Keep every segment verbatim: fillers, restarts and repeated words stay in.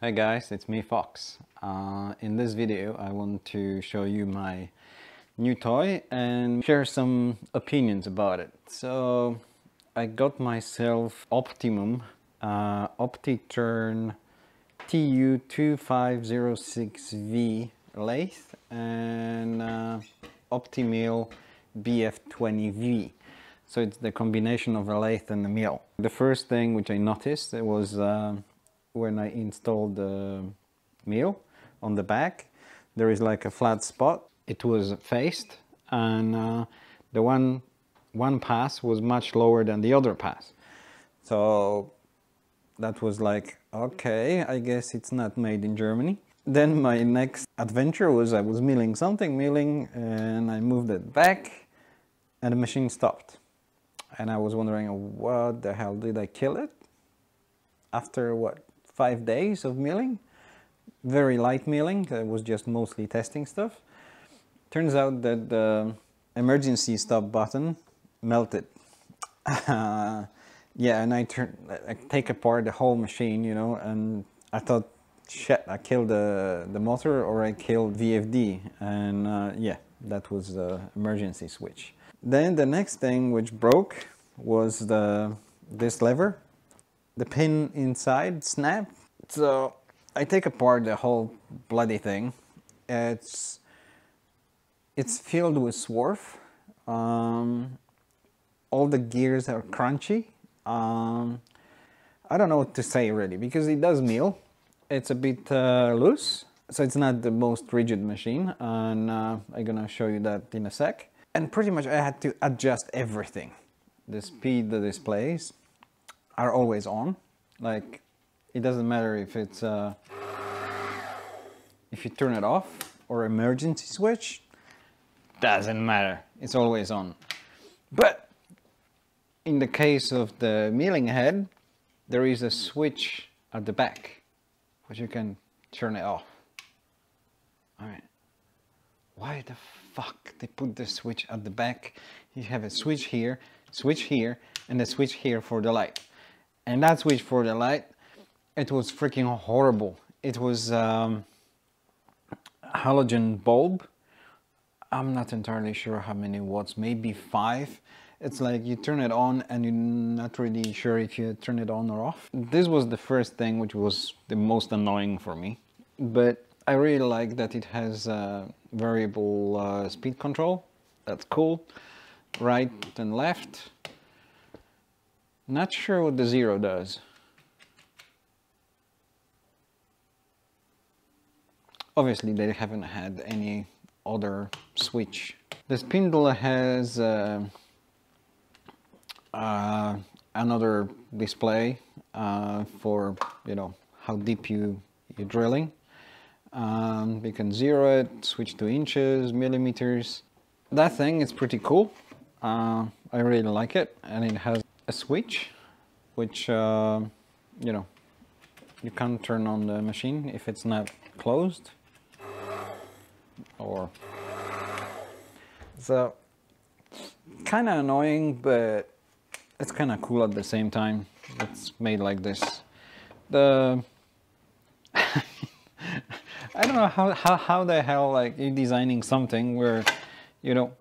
Hey guys, it's me Fox. Uh, in this video I want to show you my new toy and share some opinions about it. So I got myself Optimum uh, OptiTurn T U two five zero six V lathe and uh, OptiMill B F twenty V. So it's the combination of a lathe and a mill. The first thing which I noticed was uh, when I installed the mill on the back, there is like a flat spot. It was faced, and uh, the one one pass was much lower than the other pass. So that was like, okay, I guess it's not made in Germany. Then my next adventure was I was milling something, milling, and I moved it back, and the machine stopped. And I was wondering, what the hell, did I kill it? After what? Five days of milling, very light milling. I was just mostly testing stuff. Turns out that the emergency stop button melted. Uh, yeah, and I turn, I take apart the whole machine, you know, and I thought, shit, I killed the the motor or I killed V F D, and uh, yeah, that was the emergency switch. Then the next thing which broke was the this lever. The pin inside snapped, so I take apart the whole bloody thing. It's it's filled with swarf. Um, all the gears are crunchy. Um, I don't know what to say really, because it does mill. It's a bit uh, loose, so it's not the most rigid machine, and uh, I'm gonna show you that in a sec. And pretty much I had to adjust everything. The speed, the displays are always on, like it doesn't matter if it's uh, if you turn it off or emergency switch, doesn't matter, it's always on. But in the case of the milling head, there is a switch at the back which you can turn it off. All right, why the fuck they put the switch at the back? You have a switch here, switch here, and a switch here for the light. And that switch for the light, it was freaking horrible. It was um, a halogen bulb. I'm not entirely sure how many watts, maybe five. It's like you turn it on and you're not really sure if you turn it on or off. This was the first thing which was the most annoying for me. But I really like that it has uh, variable uh, speed control. That's cool. Right and left. Not sure what the zero does. Obviously they haven't had any other switch. The spindle has uh, uh, another display uh, for, you know, how deep you, you're drilling. Um, you can zero it, switch to inches, millimeters. That thing is pretty cool. Uh, I really like it, and it has a switch which uh, you know, you can't turn on the machine if it's not closed, or so kind of annoying, but it's kind of cool at the same time. It's made like this. The I don't know how, how how the hell, like, you're designing something where, you know,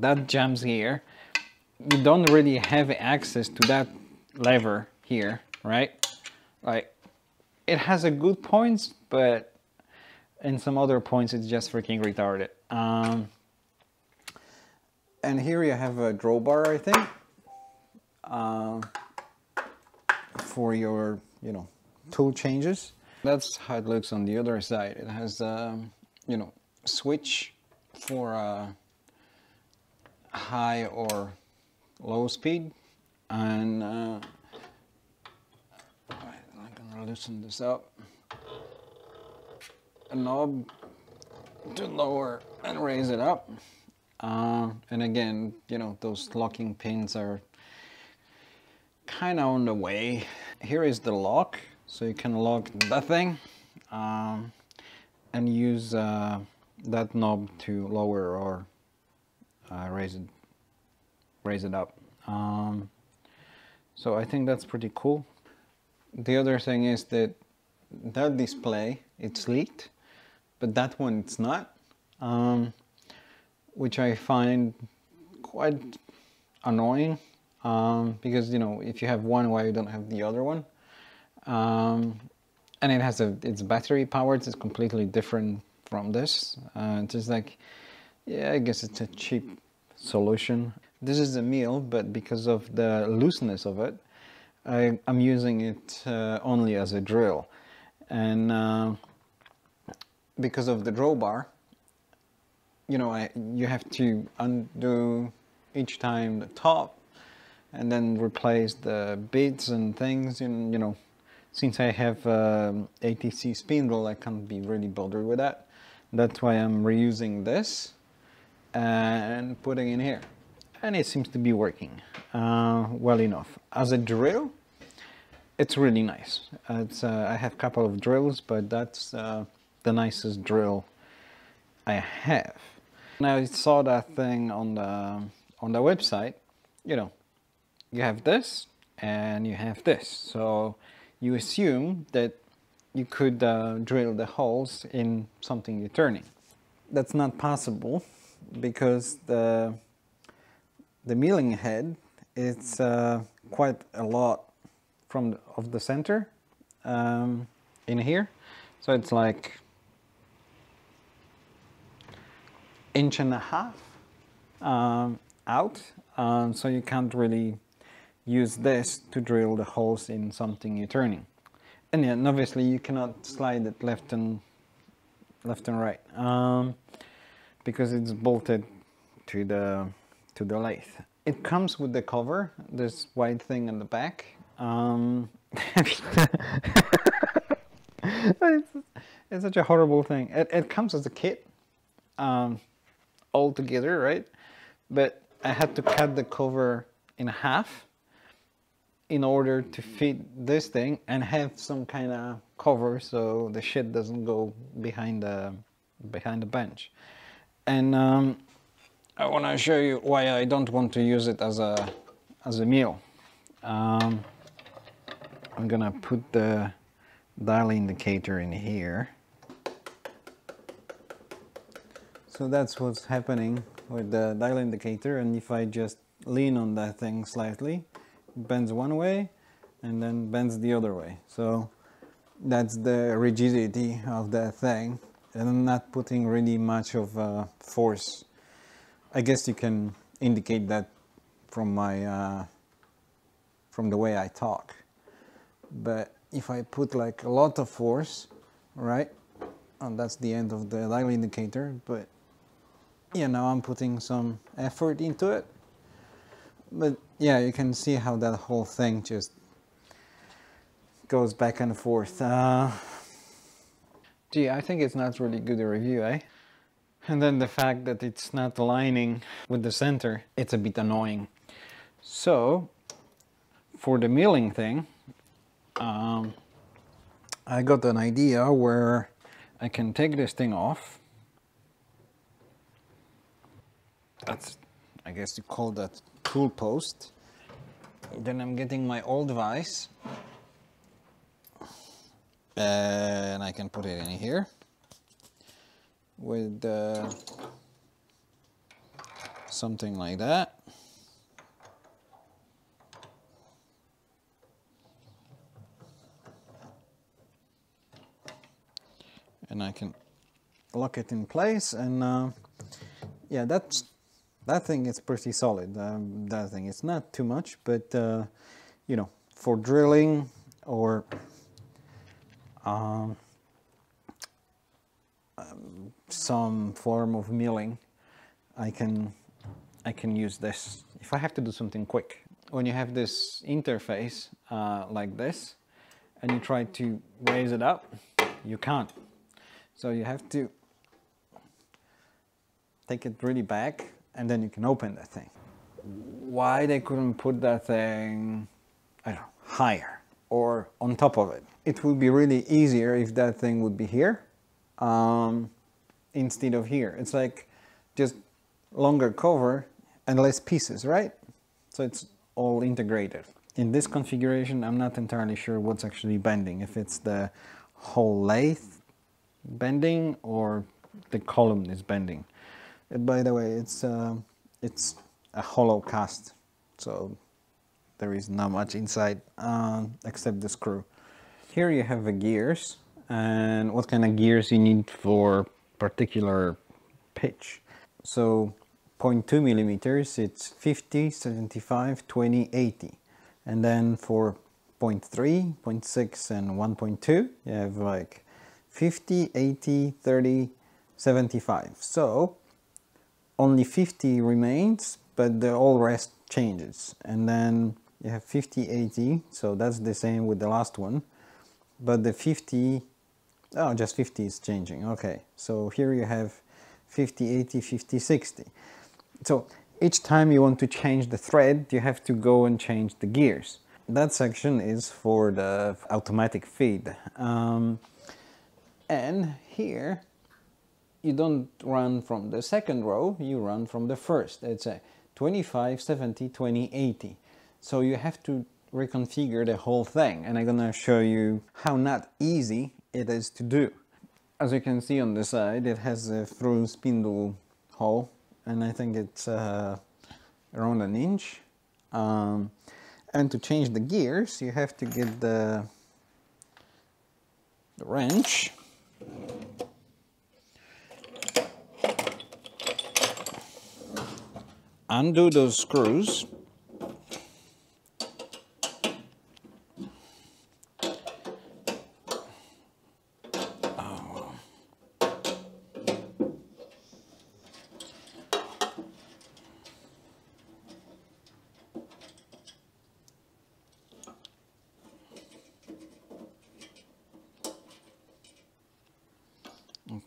that jams here. You don't really have access to that lever here, right? Like, it has a good points, but in some other points it's just freaking retarded. Um, and here you have a drawbar, I think, uh, for your, you know, tool changes. That's how it looks on the other side. It has, um, you know, switch for uh, high or low speed, and uh, all right, I'm gonna loosen this up. A knob to lower and raise it up, uh, and again, you know, those locking pins are kind of on the way. Here is the lock, so you can lock that thing um, and use uh, that knob to lower or uh, raise it. Raise it up. Um, so I think that's pretty cool. The other thing is that that display it's lit, but that one it's not, um, which I find quite annoying, um, because, you know, if you have one, why you don't have the other one? Um, and it has a, it's battery powered, it's completely different from this. Uh, it's just like, yeah, I guess it's a cheap solution. This is a mill, but because of the looseness of it, I, I'm using it uh, only as a drill, and uh, because of the drawbar, you know, I, you have to undo each time the top and then replace the bits and things, and you know, since I have um, A T C spindle, I can't be really bothered with that. That's why I'm reusing this and putting in here, and it seems to be working uh, well enough. As a drill, it's really nice. It's, uh, I have a couple of drills, but that's uh, the nicest drill I have. And I saw that thing on the on the website. You know, you have this and you have this, so you assume that you could uh, drill the holes in something you're turning. That's not possible because the the milling head is uh, quite a lot from the, of the center um, in here, so it's like inch and a half um, out, um, so you can't really use this to drill the holes in something you're turning. And yeah, and obviously you cannot slide it left and left and right um, because it's bolted to the to the lathe. It comes with the cover, this white thing in the back. Um, it's, it's such a horrible thing. It, it comes as a kit, um, all together, right? But I had to cut the cover in half in order to fit this thing and have some kind of cover so the shit doesn't go behind the behind the bench. And um, I want to show you why I don't want to use it as a as a mill. Um, I'm gonna put the dial indicator in here. So that's what's happening with the dial indicator, and if I just lean on that thing slightly, it bends one way and then bends the other way. So that's the rigidity of that thing, and I'm not putting really much of uh, force. I guess you can indicate that from my uh, from the way I talk, but if I put like a lot of force, right, and that's the end of the dial indicator, but yeah, now I'm putting some effort into it. But yeah, you can see how that whole thing just goes back and forth. Uh, gee, I think it's not really good a review, eh? And then the fact that it's not aligning with the center, it's a bit annoying. So for the milling thing, um, I got an idea where I can take this thing off. That's, I guess you call that tool post. Then I'm getting my old vise, and I can put it in here with uh, something like that. And I can lock it in place, and uh, yeah, that's, that thing is pretty solid. Um, that thing, it's not too much, but uh, you know, for drilling or um, um, some form of milling, I can I can use this if I have to do something quick. When you have this interface uh, like this, and you try to raise it up, you can't. So you have to take it really back, and then you can open that thing. Why they couldn't put that thing, I don't know, higher or on top of it? It would be really easier if that thing would be here um, instead of here. It's like just longer cover and less pieces, right? So it's all integrated. In this configuration, I'm not entirely sure what's actually bending, if it's the whole lathe bending or the column is bending. And by the way, it's uh, it's a hollow cast, so there is not much inside uh, except the screw. Here you have the gears and what kind of gears you need for particular pitch. So zero point two millimeters it's fifty, seventy-five, twenty, eighty, and then for zero point three, zero point six and one point two you have like fifty, eighty, thirty, seventy-five. So only fifty remains, but the all rest changes. And then you have fifty, eighty, so that's the same with the last one, but the fifty, oh, just fifty is changing. Okay, so here you have fifty, eighty, fifty, sixty. So each time you want to change the thread, you have to go and change the gears. That section is for the automatic feed. Um, and here you don't run from the second row, you run from the first. It's a twenty-five, seventy, twenty, eighty. So you have to reconfigure the whole thing, and I'm gonna show you how not easy it is to do. As you can see on the side, it has a through spindle hole, and I think it's uh, around an inch. Um, and to change the gears, you have to get the, the wrench. Undo those screws.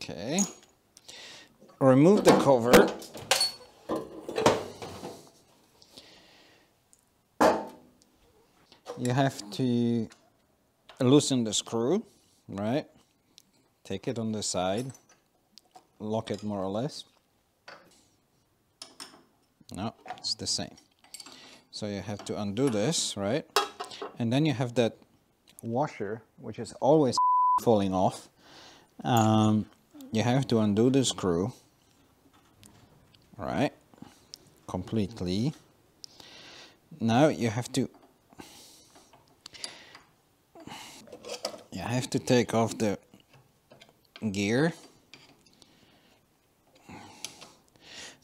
Okay, remove the cover. You have to loosen the screw, right? Take it on the side, lock it more or less. No, it's the same. So you have to undo this, right? And then you have that washer, which is always falling off. Um, you have to undo the screw, right? Completely. Now you have to you have to take off the gear,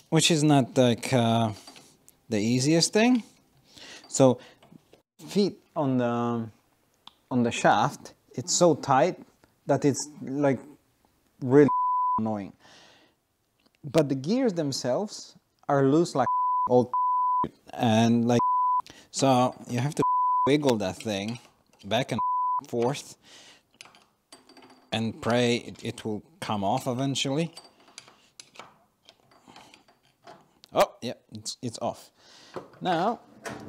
which is not like uh, the easiest thing. So feet on the on the shaft, it's so tight that it's like really annoying. But the gears themselves are loose like old and like, so you have to wiggle that thing back and forth and pray it, it will come off eventually. Oh yeah, it's, it's off. Now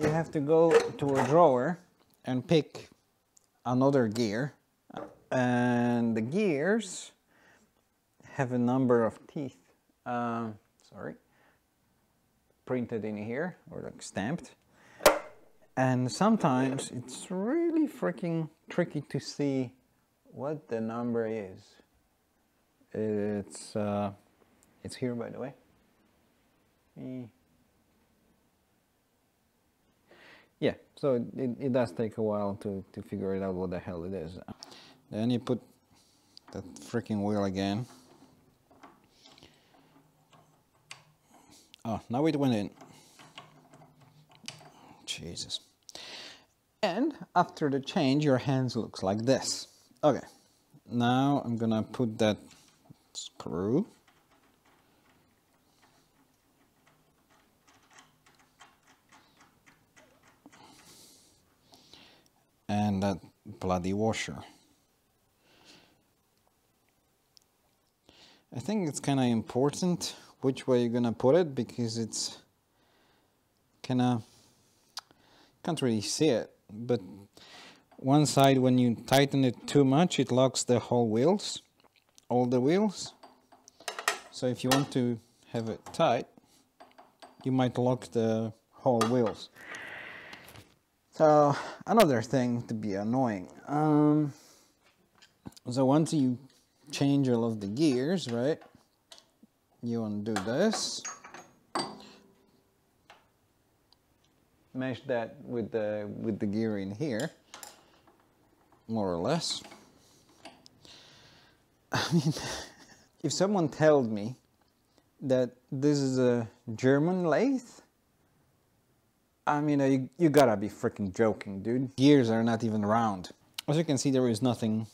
you have to go to a drawer and pick another gear. And the gears have a number of teeth, uh, sorry, printed in here or like stamped. And sometimes it's really freaking tricky to see what the number is. It's uh, it's here, by the way. Yeah, so it, it does take a while to, to figure it out what the hell it is. Then you put that freaking wheel again. Oh, now it went in. Jesus. And after the change, your hands looks like this. Okay, now I'm gonna put that screw. And that bloody washer. I think it's kind of important which way you're gonna put it, because it's kind of, can't really see it, but one side, when you tighten it too much, it locks the whole wheels, all the wheels. So if you want to have it tight, you might lock the whole wheels. So another thing to be annoying. Um, So once you change all of the gears, right, you undo this. Mesh that with the with the gear in here, more or less. I mean, if someone told me that this is a German lathe, I mean, you, you gotta be freaking joking, dude. Gears are not even round. As you can see, there is nothing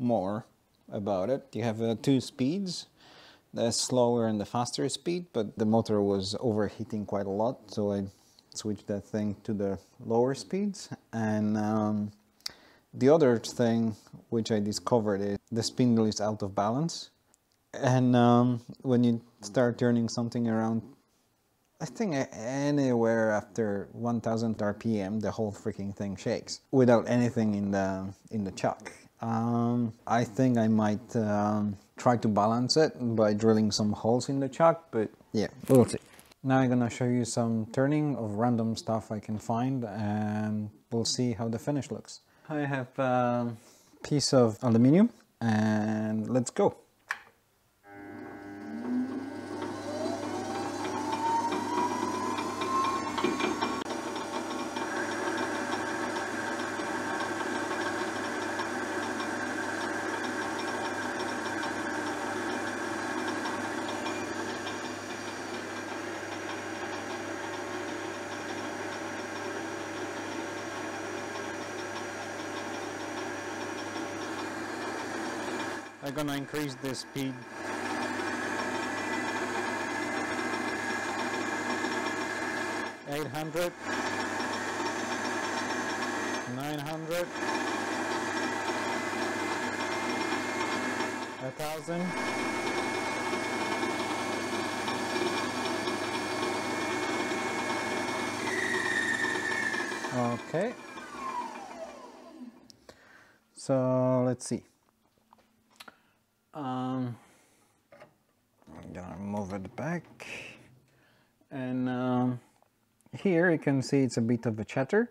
more about it. You have uh, two speeds, the slower and the faster speed, but the motor was overheating quite a lot, so I switched that thing to the lower speeds. And um, the other thing which I discovered is the spindle is out of balance. And um, when you start turning something around, I think anywhere after one thousand R P M, the whole freaking thing shakes without anything in the in the chuck. Um, I think I might um, try to balance it by drilling some holes in the chuck, but yeah, we'll see. Now I'm gonna show you some turning of random stuff I can find, and we'll see how the finish looks. I have a piece of aluminium, and let's go. I'm gonna increase the speed. eight hundred. nine hundred. one thousand. Okay. So let's see. Um, I'm gonna move it back, and um, here you can see it's a bit of a chatter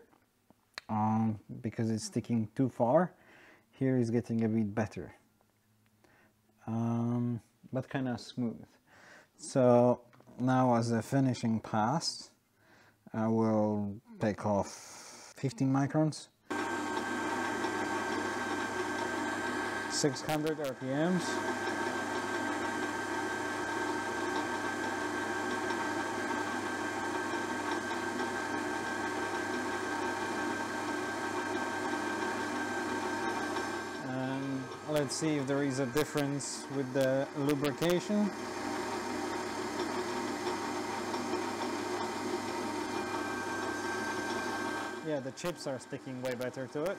um, because it's sticking too far. Here is getting a bit better, um, but kind of smooth. So now as a finishing pass, I will take off fifteen microns. six hundred R P Ms. And let's see if there is a difference with the lubrication. Yeah, the chips are sticking way better to it.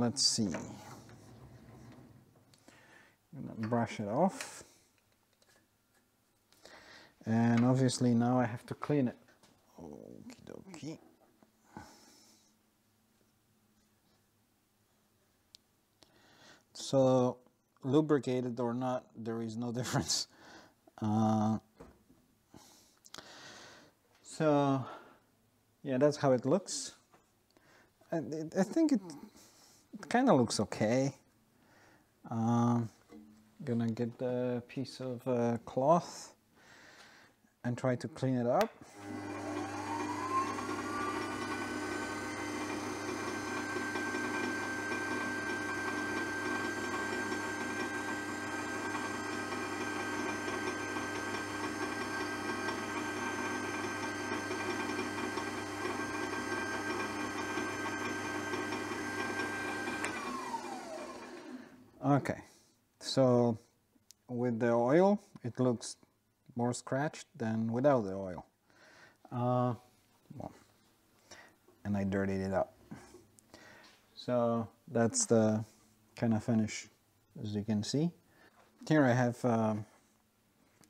Let's see. I'm gonna brush it off, and obviously now I have to clean it. Okie dokie. So, lubricated or not, there is no difference. Uh, so, yeah, that's how it looks. I, I think it. It kind of looks okay. Um, gonna get a piece of uh, cloth and try to clean it up. Okay, so with the oil, it looks more scratched than without the oil. Uh, well, and I dirtied it up. So that's the kind of finish, as you can see. Here I have uh,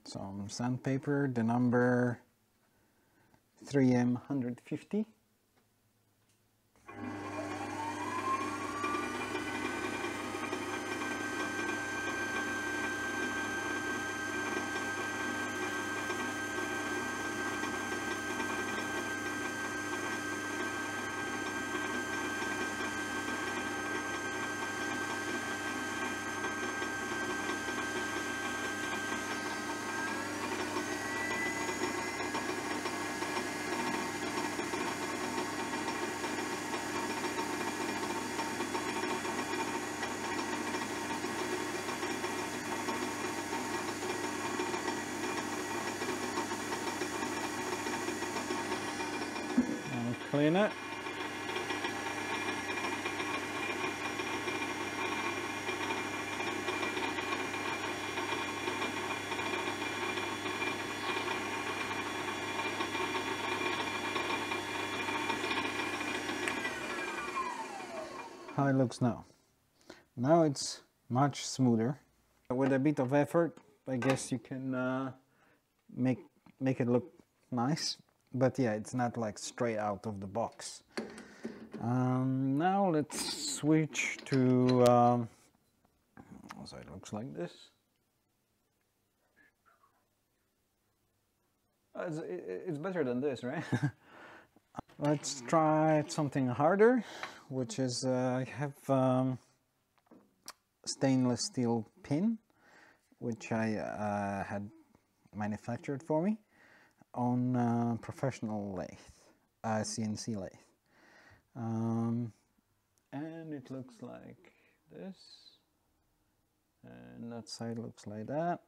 some sandpaper, the number three M one fifty. clean it. How it looks now. Now it's much smoother. With a bit of effort, I guess you can uh, make make it look nice. But yeah, it's not like straight out of the box. Um, now let's switch to. Um, so it looks like this. It's, it's better than this, right? Let's try something harder, which is uh, I have um, stainless steel pin, which I uh, had manufactured for me on uh, professional lathe, uh, C N C lathe, um, and it looks like this, and that side looks like that.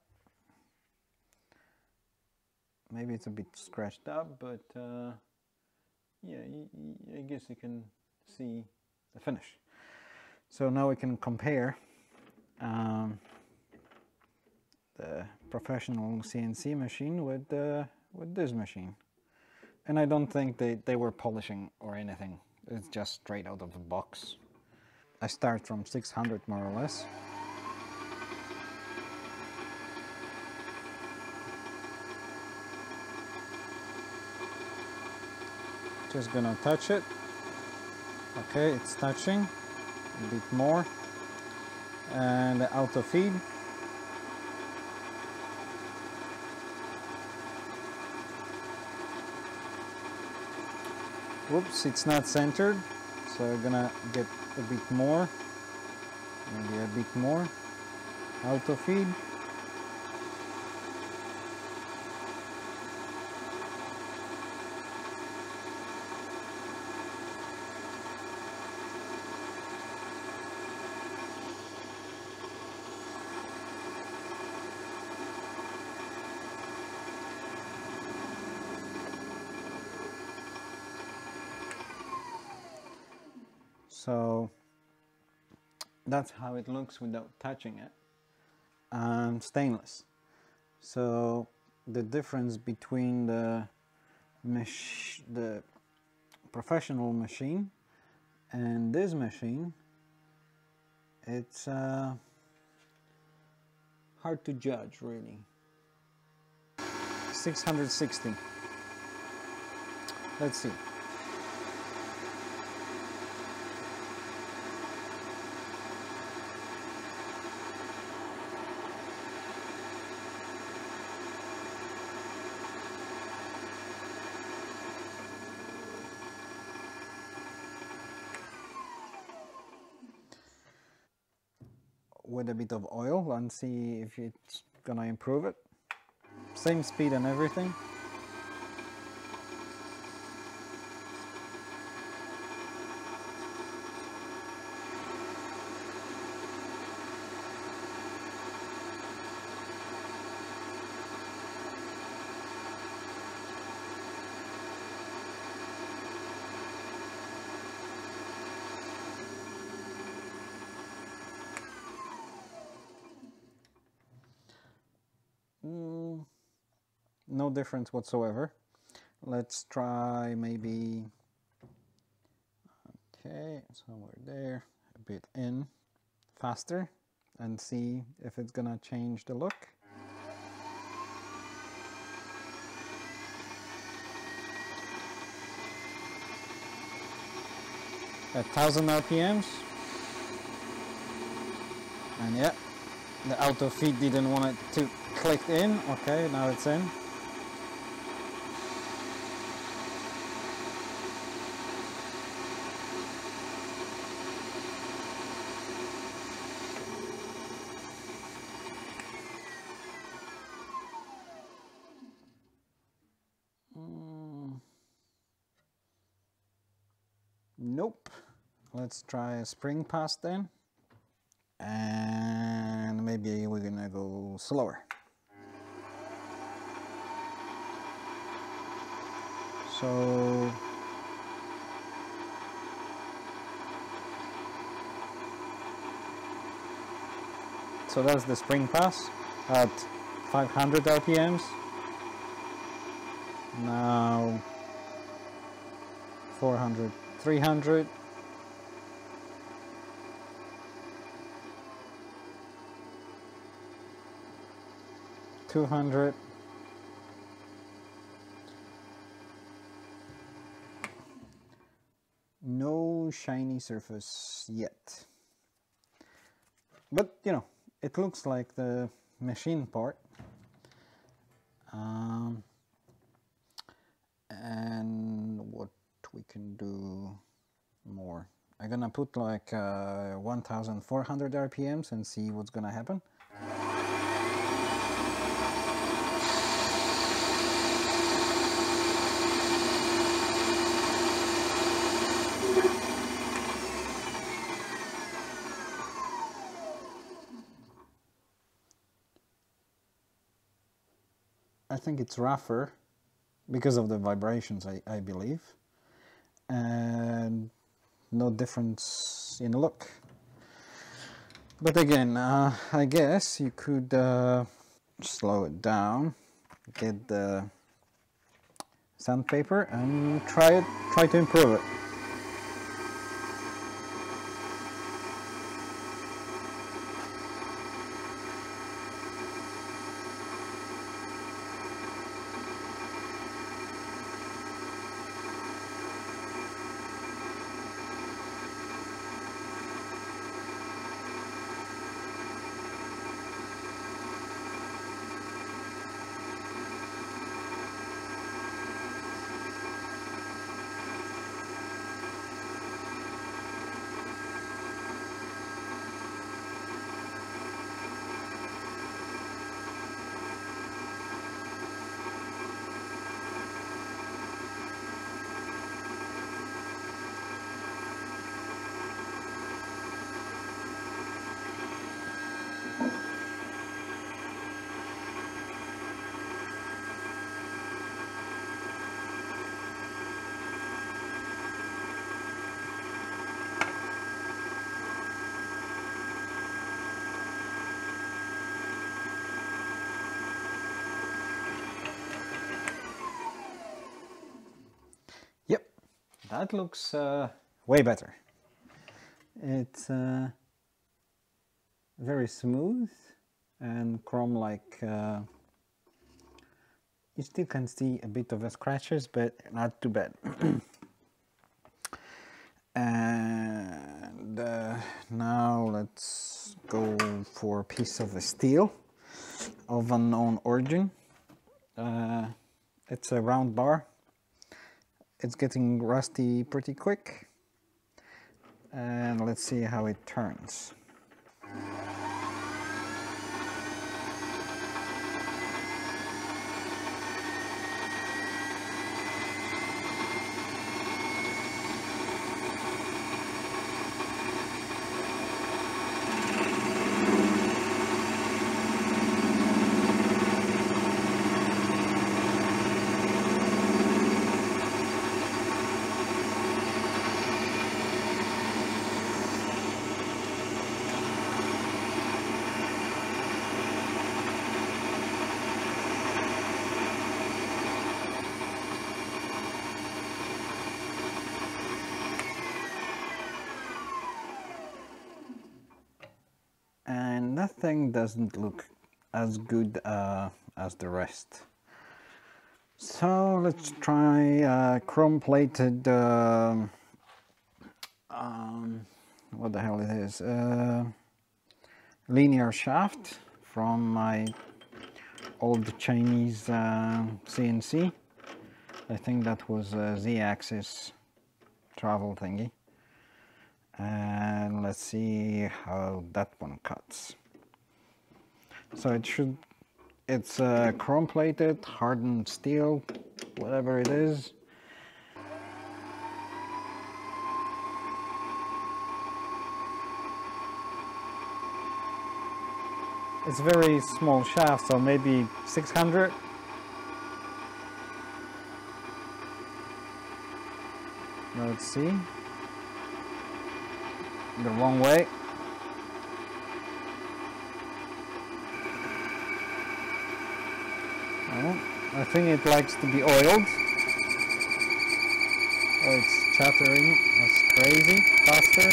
Maybe it's a bit scratched up, but. Uh, Yeah, I guess you can see the finish. So now we can compare um, the professional C N C machine with uh, with this machine. And I don't think they, they were polishing or anything. It's just straight out of the box. I start from six hundred more or less. Just gonna touch it. Okay, it's touching a bit more, and auto feed. Whoops, it's not centered, so we're gonna get a bit more, maybe a bit more. Auto feed. So that's how it looks without touching it. Um, stainless. So the difference between the mach the professional machine and this machine, it's uh, hard to judge really. six hundred sixty. Let's see. With a bit of oil and see if it's gonna improve it. Same speed and everything. No difference whatsoever. Let's try maybe, okay, somewhere there, a bit in, faster, and see if it's gonna change the look. A thousand R P Ms. And yeah, the auto feed didn't want it to click in. Okay, now it's in. Nope. Let's try a spring pass then, and maybe we're gonna go slower. So So that's the spring pass at five hundred R P Ms. Now four hundred, three hundred. two hundred, no shiny surface yet, but you know, it looks like the machine part, um, and what we can do more. I'm gonna put like uh, one thousand four hundred R P Ms and see what's gonna happen. I think it's rougher because of the vibrations, I, I believe, and no difference in look. But again, uh, I guess you could uh, slow it down, get the sandpaper and try it, try to improve it. That looks uh, way better. It's uh, very smooth and chrome-like. Uh, you still can see a bit of the scratches, but not too bad. And uh, now let's go for a piece of the steel of unknown origin. Uh, it's a round bar. It's getting rusty pretty quick, and let's see how it turns. And that thing doesn't look as good uh, as the rest. So let's try uh, chrome plated, uh, um, what the hell it is, uh, linear shaft from my old Chinese uh, C N C. I think that was a Z axis travel thingy. And let's see how that one cuts. So it should, it's uh, chrome plated, hardened steel, whatever it is. It's very small shaft, so maybe six hundred. Let's see. The wrong way. Well, I think it likes to be oiled. Oh, it's chattering. That's crazy. Faster.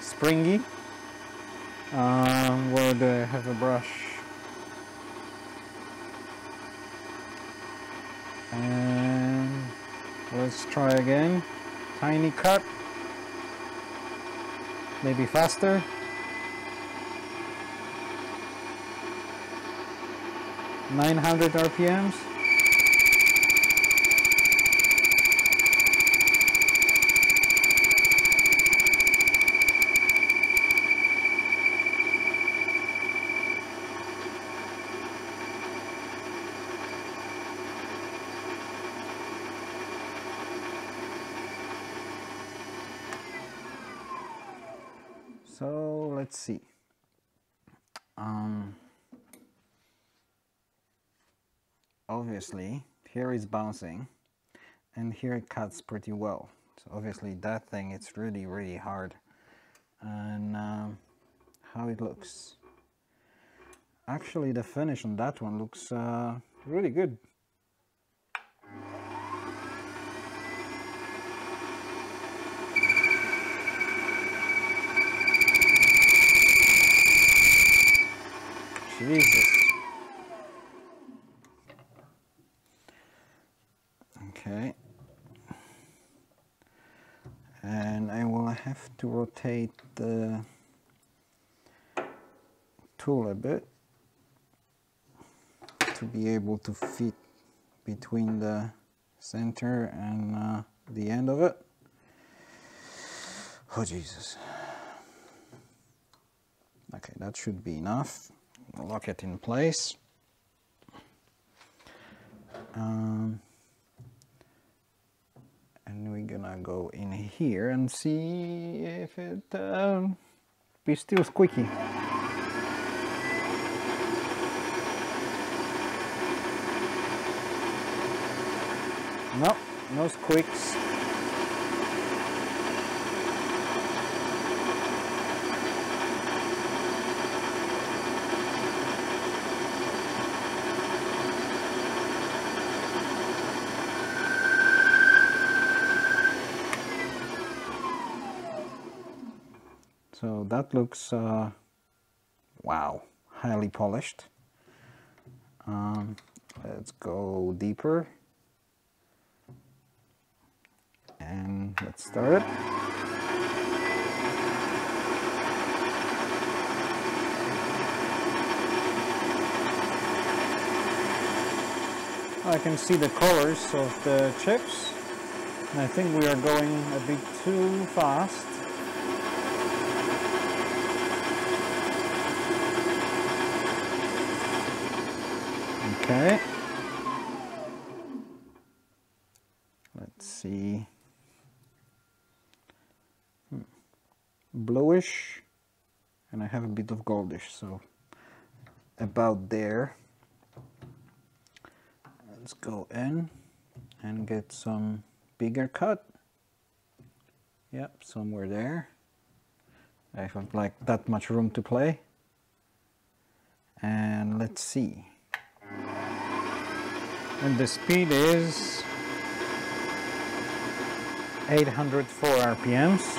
Springy. Um, where do I have a brush? And let's try again. Tiny cut. Maybe faster. nine hundred R P Ms. So let's see. Um, obviously, here it's bouncing, and here it cuts pretty well. So obviously, that thing, it's really, really hard. And um, how it looks. Actually, the finish on that one looks uh, really good. Jesus. Okay. And I will have to rotate the tool a bit to be able to fit between the center and uh, the end of it. Oh, Jesus. Okay, that should be enough. Lock it in place. Um, and we're gonna go in here and see if it um, is still squeaky. No, no squeaks. So that looks, uh, wow, highly polished. Um, let's go deeper. And let's start it. I can see the colors of the chips. And I think we are going a bit too fast. Okay, let's see, hmm. Bluish, and I have a bit of goldish, so about there. Let's go in and get some bigger cut. Yep, somewhere there. I have like that much room to play. And let's see. And the speed is eight hundred four R P Ms.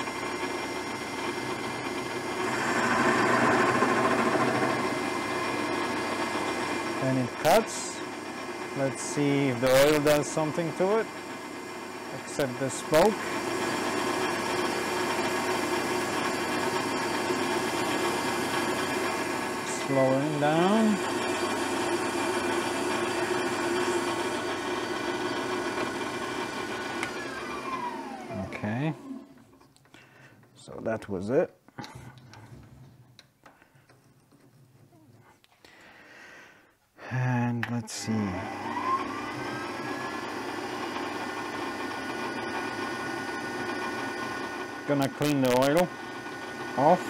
And it cuts. Let's see if the oil does something to it, except the smoke. Slowing down. Okay, so that was it. And let's see. Gonna clean the oil off.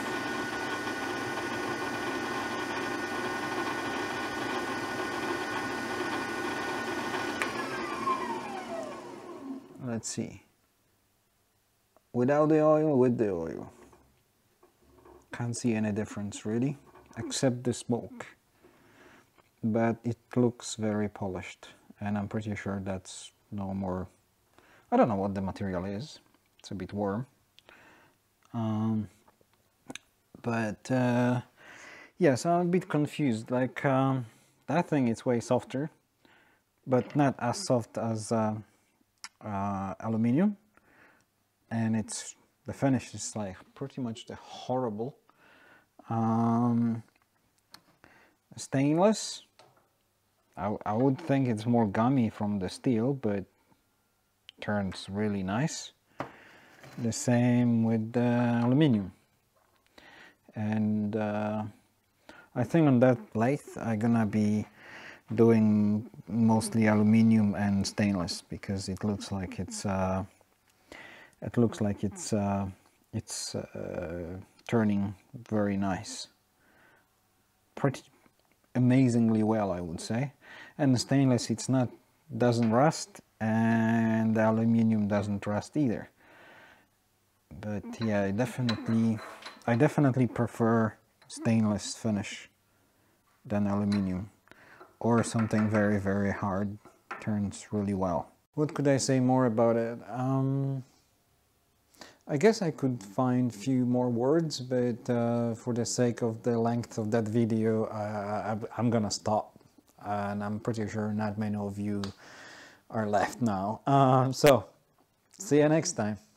Let's see. Without the oil, with the oil. Can't see any difference really, except the smoke. But it looks very polished, and I'm pretty sure that's no more. I don't know what the material is. It's a bit warm. Um, but uh, yes, I'm a bit confused. Like um, that thing, it's way softer, but not as soft as uh, uh, aluminium. And it's the finish is like pretty much the horrible um, stainless. I, I would think it's more gummy from the steel, but turns really nice. The same with the aluminium. And uh, I think on that lathe I'm gonna be doing mostly aluminium and stainless, because it looks like it's uh, it looks like it's uh, it's uh, turning very nice, pretty amazingly well, I would say. And the stainless, it's not doesn't rust, and the aluminium doesn't rust either. But yeah, I definitely I definitely prefer stainless finish than aluminium, or something very very hard. Turns really well. What could I say more about it? Um, I guess I could find few more words, but uh, for the sake of the length of that video, uh, I'm gonna stop, and I'm pretty sure not many of you are left now. Um, so, see you next time.